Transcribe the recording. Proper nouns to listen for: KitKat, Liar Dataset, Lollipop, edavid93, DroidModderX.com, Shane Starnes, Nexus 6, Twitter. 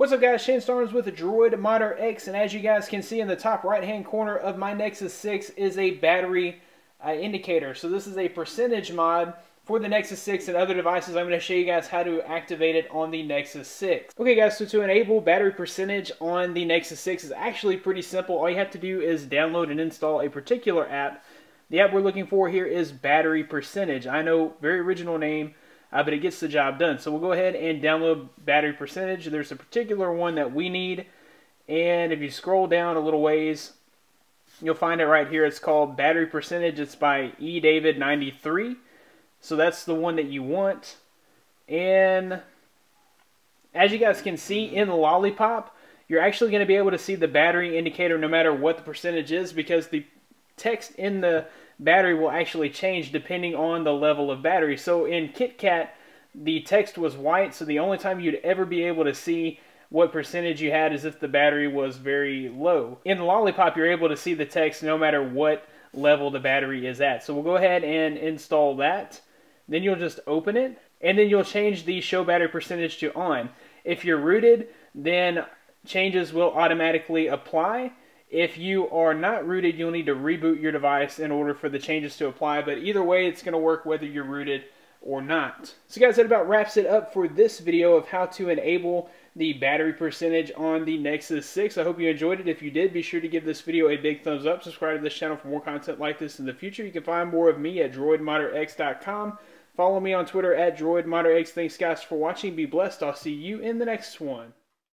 What's up guys, Shane Starnes with DroidModderX, and as you guys can see in the top right hand corner of my Nexus 6 is a battery indicator. So this is a percentage mod for the Nexus 6 and other devices. I'm going to show you guys how to activate it on the Nexus 6. Okay guys, so to enable battery percentage on the Nexus 6 is actually pretty simple. All you have to do is download and install a particular app. The app we're looking for here is Battery Percentage. I know, very original name. But it gets the job done. So we'll go ahead and download Battery Percentage. There's a particular one that we need, and if you scroll down a little ways, you'll find it right here. It's called Battery Percentage. It's by edavid93. So that's the one that you want. And as you guys can see in Lollipop, you're actually going to be able to see the battery indicator no matter what the percentage is, because the text in the battery will actually change depending on the level of battery. So in KitKat, the text was white, so the only time you'd ever be able to see what percentage you had is if the battery was very low. In Lollipop, you're able to see the text no matter what level the battery is at. So we'll go ahead and install that. Then you'll just open it, and then you'll change the show battery percentage to on. If you're rooted, then changes will automatically apply. If you are not rooted, you'll need to reboot your device in order for the changes to apply, but either way, it's going to work whether you're rooted or not. So guys, that about wraps it up for this video of how to enable the battery percentage on the Nexus 6. I hope you enjoyed it. If you did, be sure to give this video a big thumbs up. Subscribe to this channel for more content like this in the future. You can find more of me at DroidModderX.com. Follow me on Twitter at DroidModderX. Thanks guys for watching. Be blessed. I'll see you in the next one.